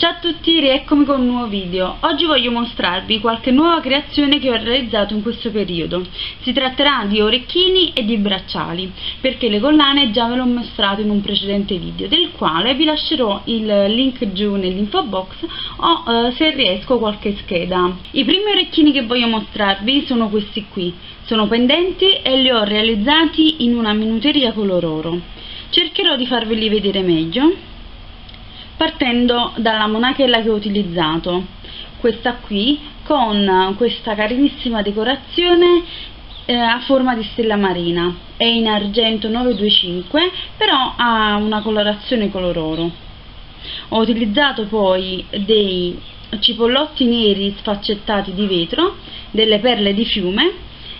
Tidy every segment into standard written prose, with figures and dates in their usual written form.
Ciao a tutti, rieccomi con un nuovo video. Oggi voglio mostrarvi qualche nuova creazione che ho realizzato in questo periodo. Si tratterà di orecchini e di bracciali, perché le collane già ve l'ho mostrato in un precedente video, del quale vi lascerò il link giù nell'info box o se riesco qualche scheda. I primi orecchini che voglio mostrarvi sono questi qui, sono pendenti e li ho realizzati in una minuteria color oro. Cercherò di farveli vedere meglio partendo dalla monachella che ho utilizzato, questa qui, con questa carinissima decorazione a forma di stella marina. È in argento 925, però ha una colorazione color oro. Ho utilizzato poi dei cipollotti neri sfaccettati di vetro, delle perle di fiume,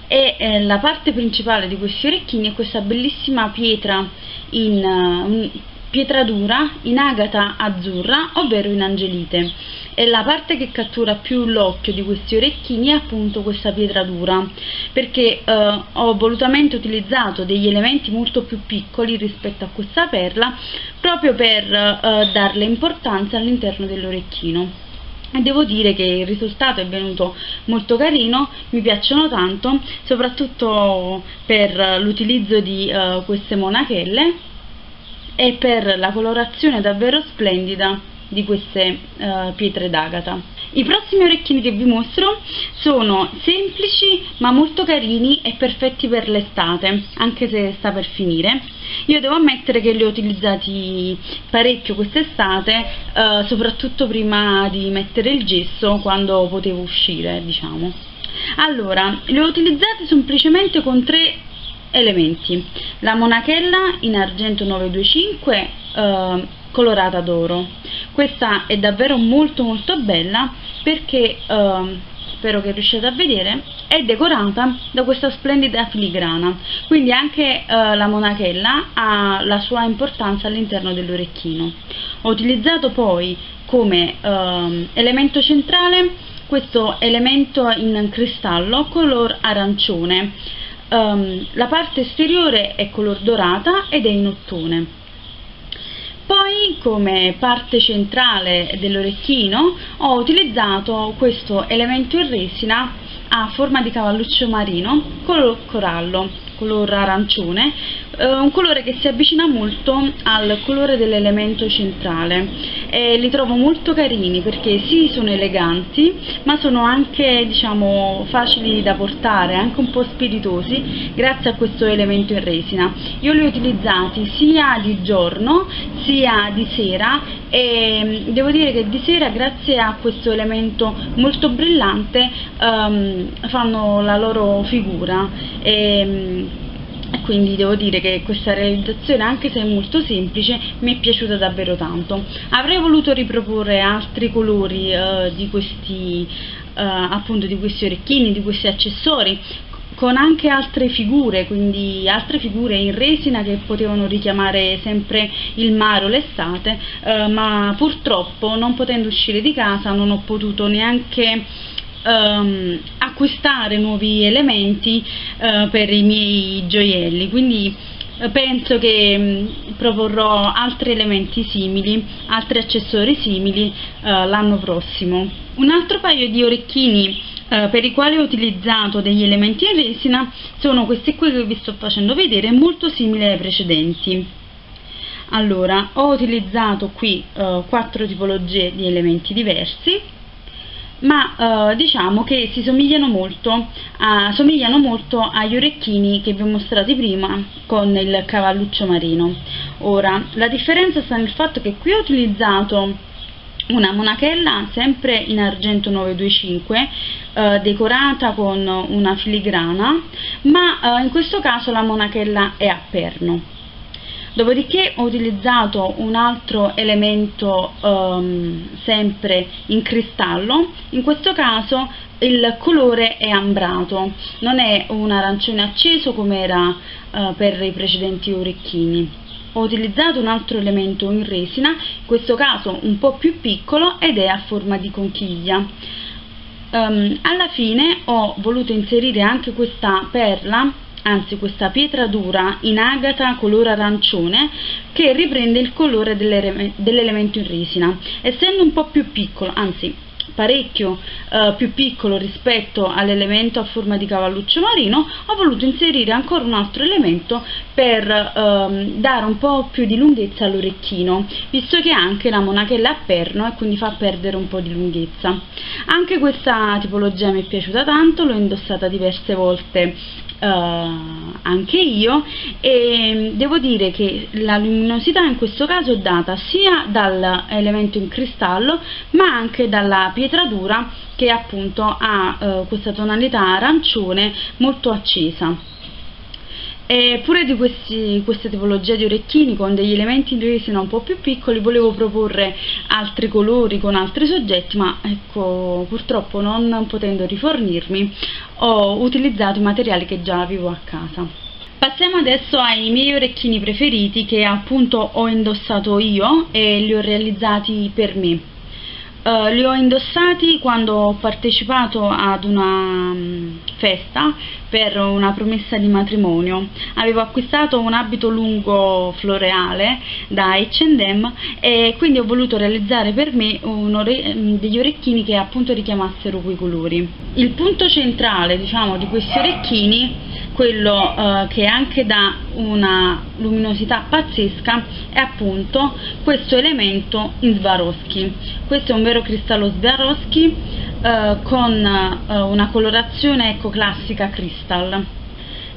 e la parte principale di questi orecchini è questa bellissima pietra in pietra dura in agata azzurra, ovvero in angelite, e la parte che cattura più l'occhio di questi orecchini è appunto questa pietra dura, perché ho volutamente utilizzato degli elementi molto più piccoli rispetto a questa perla, proprio per darle importanza all'interno dell'orecchino. E devo dire che il risultato è venuto molto carino, mi piacciono tanto, soprattutto per l'utilizzo di queste monachelle e per la colorazione davvero splendida di queste pietre d'agata. I prossimi orecchini che vi mostro sono semplici ma molto carini e perfetti per l'estate, anche se sta per finire. Io devo ammettere che li ho utilizzati parecchio quest'estate, soprattutto prima di mettere il gesso, quando potevo uscire, diciamo. Allora, li ho utilizzati semplicemente con tre elementi: la monachella in argento 925 colorata d'oro. Questa è davvero molto bella, perché spero che riusciate a vedere, è decorata da questa splendida filigrana, quindi anche la monachella ha la sua importanza all'interno dell'orecchino. Ho utilizzato poi come elemento centrale questo elemento in cristallo color arancione. La parte esteriore è color dorata ed è in ottone. Poi, come parte centrale dell'orecchino, ho utilizzato questo elemento in resina a forma di cavalluccio marino color corallo, color arancione, un colore che si avvicina molto al colore dell'elemento centrale, e li trovo molto carini perché sì, sono eleganti, ma sono anche, diciamo, facili da portare, anche un po' spiritosi grazie a questo elemento in resina. Io li ho utilizzati sia di giorno sia di sera, e devo dire che di sera, grazie a questo elemento molto brillante, fanno la loro figura, e quindi devo dire che questa realizzazione, anche se è molto semplice, mi è piaciuta davvero tanto. Avrei voluto riproporre altri colori di questi orecchini, di questi accessori, con anche altre figure, quindi altre figure in resina che potevano richiamare sempre il mare o l'estate, ma purtroppo, non potendo uscire di casa, non ho potuto neanche acquistare nuovi elementi per i miei gioielli, quindi penso che proporrò altri elementi simili, altri accessori simili l'anno prossimo. Un altro paio di orecchini per i quali ho utilizzato degli elementi in resina sono questi qui che vi sto facendo vedere, molto simili ai precedenti. Allora, ho utilizzato qui 4 tipologie di elementi diversi, ma diciamo che somigliano molto agli orecchini che vi ho mostrati prima con il cavalluccio marino. Ora, la differenza sta nel fatto che qui ho utilizzato una monachella sempre in argento 925 decorata con una filigrana, ma in questo caso la monachella è a perno. Dopodiché ho utilizzato un altro elemento sempre in cristallo, in questo caso il colore è ambrato, non è un arancione acceso come era per i precedenti orecchini. Ho utilizzato un altro elemento in resina, in questo caso un po' più piccolo, ed è a forma di conchiglia. Alla fine ho voluto inserire anche questa perla anzi questa pietra dura in agata color arancione che riprende il colore dell'elemento in resina, essendo un po' più piccolo, anzi parecchio più piccolo rispetto all'elemento a forma di cavalluccio marino. Ho voluto inserire ancora un altro elemento per dare un po' più di lunghezza all'orecchino, visto che anche la monachella a perno e quindi fa perdere un po' di lunghezza. Anche questa tipologia mi è piaciuta tanto, l'ho indossata diverse volte anche io, e devo dire che la luminosità in questo caso è data sia dall'elemento in cristallo ma anche dalla pietra dura, che appunto ha questa tonalità arancione molto accesa. E pure di questa tipologia di orecchini con degli elementi in resina un po' più piccoli volevo proporre altri colori con altri soggetti, ma ecco, purtroppo non potendo rifornirmi ho utilizzato i materiali che già avevo a casa. Passiamo adesso ai miei orecchini preferiti, che appunto ho indossato io e li ho realizzati per me. Li ho indossati quando ho partecipato ad una festa per una promessa di matrimonio. Avevo acquistato un abito lungo floreale da H&M e quindi ho voluto realizzare per me degli orecchini che appunto richiamassero quei colori. Il punto centrale, diciamo, di questi orecchini, quello che anche dà una luminosità pazzesca, è appunto questo elemento in Swarovski. Questo è un vero cristallo Swarovski con una colorazione Eco Classica Crystal.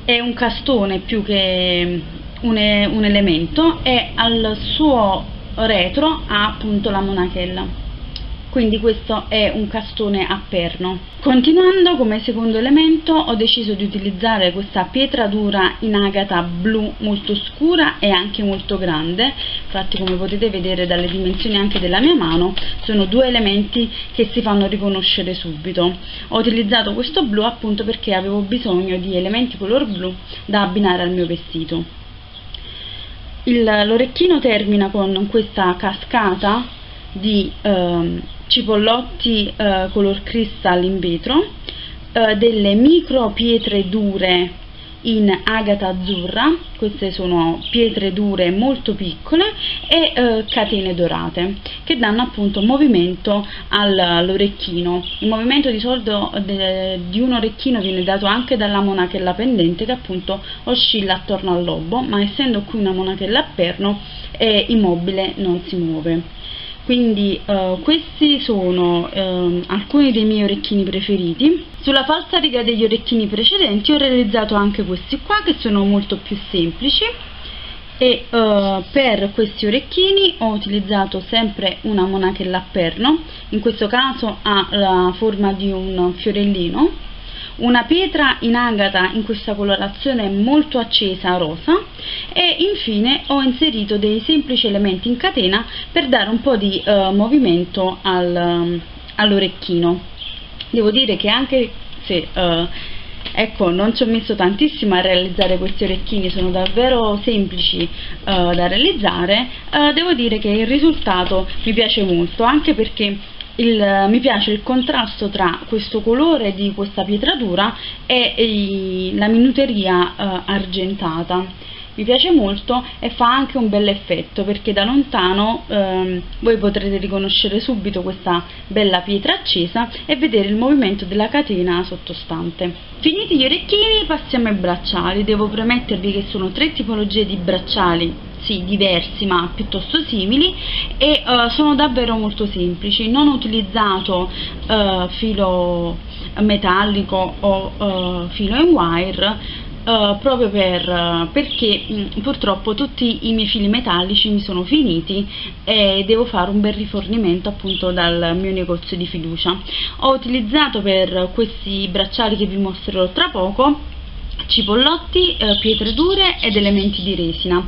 È un castone più che un elemento, e al suo retro ha appunto la monachella. Quindi questo è un castone a perno. Continuando, come secondo elemento ho deciso di utilizzare questa pietra dura in agata blu molto scura e anche molto grande. Infatti, come potete vedere dalle dimensioni anche della mia mano, sono due elementi che si fanno riconoscere subito. Ho utilizzato questo blu appunto perché avevo bisogno di elementi color blu da abbinare al mio vestito. L'orecchino termina con questa cascata di cipollotti color crystal in vetro, delle micro pietre dure in agata azzurra, queste sono pietre dure molto piccole, e catene dorate che danno appunto movimento all'orecchino. Il movimento di solito di un orecchino viene dato anche dalla monachella pendente, che appunto oscilla attorno al lobo, ma essendo qui una monachella a perno è immobile, non si muove. Quindi questi sono alcuni dei miei orecchini preferiti. Sulla falsa riga degli orecchini precedenti ho realizzato anche questi qua, che sono molto più semplici, e per questi orecchini ho utilizzato sempre una monachella a perno, in questo caso ha la forma di un fiorellino, una pietra in agata in questa colorazione molto accesa rosa, e infine ho inserito dei semplici elementi in catena per dare un po' di movimento all'orecchino. Devo dire che anche se ecco, non ci ho messo tantissimo a realizzare questi orecchini, sono davvero semplici da realizzare, devo dire che il risultato mi piace molto, anche perché mi piace il contrasto tra questo colore di questa pietra dura e la minuteria argentata. Mi piace molto e fa anche un bel effetto, perché da lontano voi potrete riconoscere subito questa bella pietra accesa e vedere il movimento della catena sottostante. Finiti gli orecchini, passiamo ai bracciali. Devo premettervi che sono tre tipologie di bracciali, sì, diversi ma piuttosto simili, e sono davvero molto semplici. Non ho utilizzato filo metallico o filo in wire, proprio perché purtroppo tutti i miei fili metallici mi sono finiti e devo fare un bel rifornimento appunto dal mio negozio di fiducia. Ho utilizzato per questi bracciali che vi mostrerò tra poco cipollotti, pietre dure ed elementi di resina.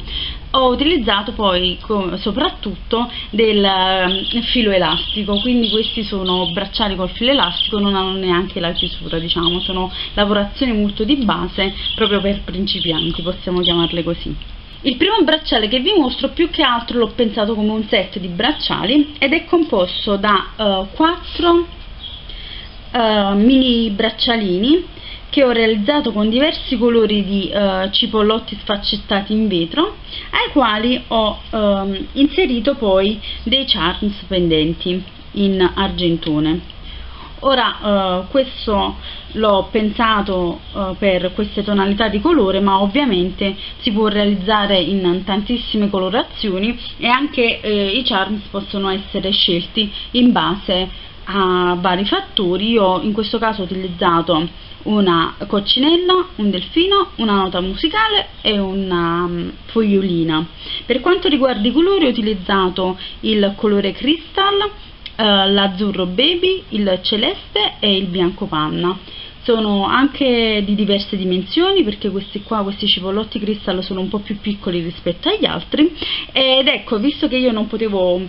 Ho utilizzato poi soprattutto del filo elastico, quindi questi sono bracciali col filo elastico, non hanno neanche la chiusura, diciamo, sono lavorazioni molto di base, proprio per principianti, possiamo chiamarle così. Il primo bracciale che vi mostro più che altro l'ho pensato come un set di bracciali ed è composto da 4 mini braccialini che ho realizzato con diversi colori di cipollotti sfaccettati in vetro, ai quali ho inserito poi dei charms pendenti in argentone. Ora questo l'ho pensato per queste tonalità di colore, ma ovviamente si può realizzare in tantissime colorazioni e anche i charms possono essere scelti in base a vari fattori. Io in questo caso ho utilizzato una coccinella, un delfino, una nota musicale e una fogliolina. Per quanto riguarda i colori, ho utilizzato il colore crystal, l'azzurro baby, il celeste e il bianco panna. Sono anche di diverse dimensioni, perché questi cipollotti cristallo sono un po' più piccoli rispetto agli altri. Ed ecco, visto che io non potevo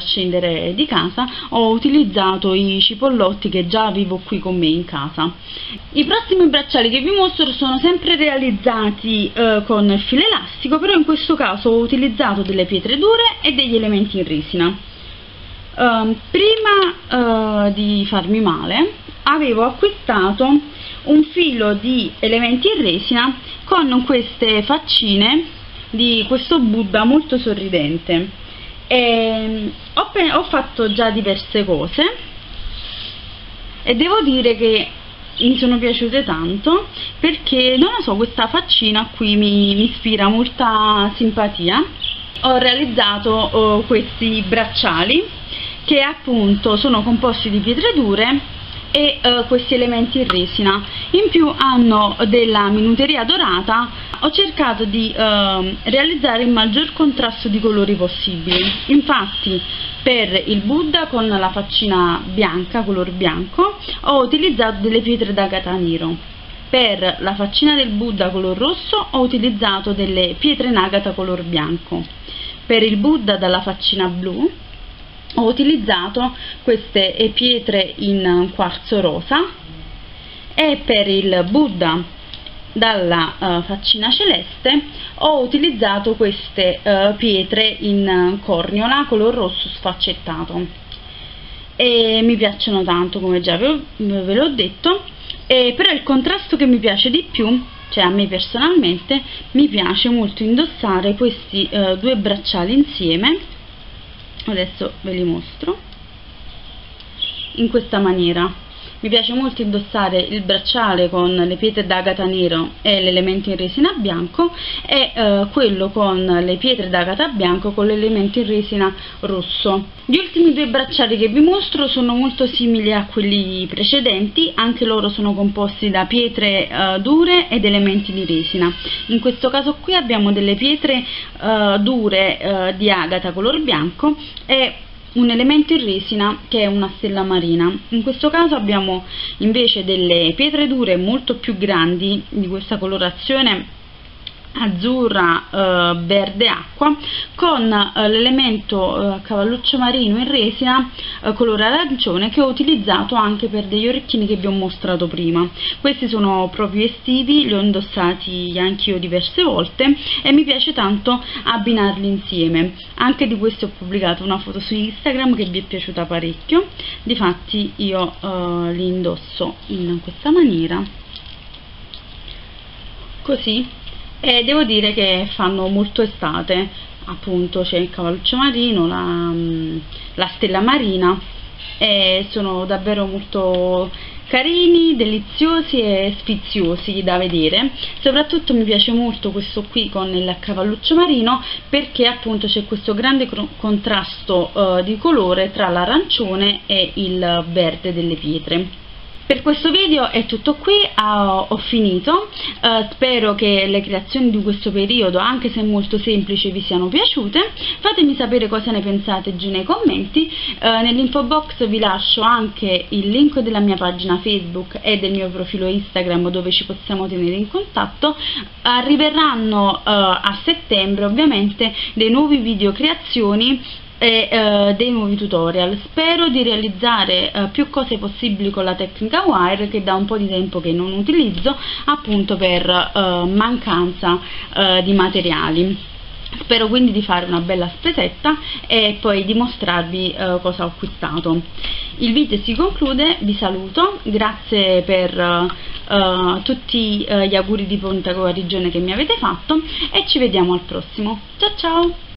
scendere di casa, ho utilizzato i cipollotti che già avevo qui con me in casa. I prossimi bracciali che vi mostro sono sempre realizzati con il filo elastico, però in questo caso ho utilizzato delle pietre dure e degli elementi in resina. Prima di farmi male avevo acquistato un filo di elementi in resina con queste faccine di questo Buddha molto sorridente, e ho fatto già diverse cose e devo dire che mi sono piaciute tanto, perché non lo so, questa faccina qui mi ispira molta simpatia. Ho realizzato questi bracciali che appunto sono composti di pietre dure e questi elementi in resina. In più hanno della minuteria dorata. Ho cercato di realizzare il maggior contrasto di colori possibile. Infatti per il Buddha con la faccina bianca, color bianco, ho utilizzato delle pietre d'agata nero. Per la faccina del Buddha color rosso ho utilizzato delle pietre in agata color bianco. Per il Buddha dalla faccina blu ho utilizzato queste pietre in quarzo rosa, e per il Buddha dalla faccina celeste ho utilizzato queste pietre in corniola color rosso sfaccettato, e mi piacciono tanto, come già ve l'ho detto. Però il contrasto che mi piace di più, cioè a me personalmente, mi piace molto indossare questi due bracciali insieme. Adesso ve li mostro in questa maniera. Mi piace molto indossare il bracciale con le pietre d'agata nero e l'elemento in resina bianco, e quello con le pietre d'agata bianco con l'elemento in resina rosso. Gli ultimi due bracciali che vi mostro sono molto simili a quelli precedenti, anche loro sono composti da pietre dure ed elementi di resina. In questo caso qui abbiamo delle pietre dure di agata color bianco e un elemento in resina che è una stella marina. In questo caso abbiamo invece delle pietre dure molto più grandi, di questa colorazione azzurra verde acqua, con l'elemento cavalluccio marino in resina colore arancione, che ho utilizzato anche per degli orecchini che vi ho mostrato prima. Questi sono proprio estivi, li ho indossati anch'io diverse volte e mi piace tanto abbinarli insieme. Anche di questi ho pubblicato una foto su Instagram che vi è piaciuta parecchio, difatti io li indosso in questa maniera, così. E devo dire che fanno molto estate, appunto c'è il cavalluccio marino, la stella marina, e sono davvero molto carini, deliziosi e sfiziosi da vedere. Soprattutto mi piace molto questo qui con il cavalluccio marino, perché appunto c'è questo grande contrasto di colore tra l'arancione e il verde delle pietre. Per questo video è tutto qui, ho finito, spero che le creazioni di questo periodo, anche se molto semplici, vi siano piaciute. Fatemi sapere cosa ne pensate giù nei commenti, nell'info box vi lascio anche il link della mia pagina Facebook e del mio profilo Instagram, dove ci possiamo tenere in contatto. Arriveranno a settembre ovviamente dei nuovi video creazioni e dei nuovi tutorial. Spero di realizzare più cose possibili con la tecnica wire, che da un po' di tempo che non utilizzo, appunto per mancanza di materiali. Spero quindi di fare una bella spesetta e poi di mostrarvi cosa ho acquistato. Il video si conclude, vi saluto, grazie per tutti gli auguri di pronta guarigione che mi avete fatto e ci vediamo al prossimo. Ciao ciao!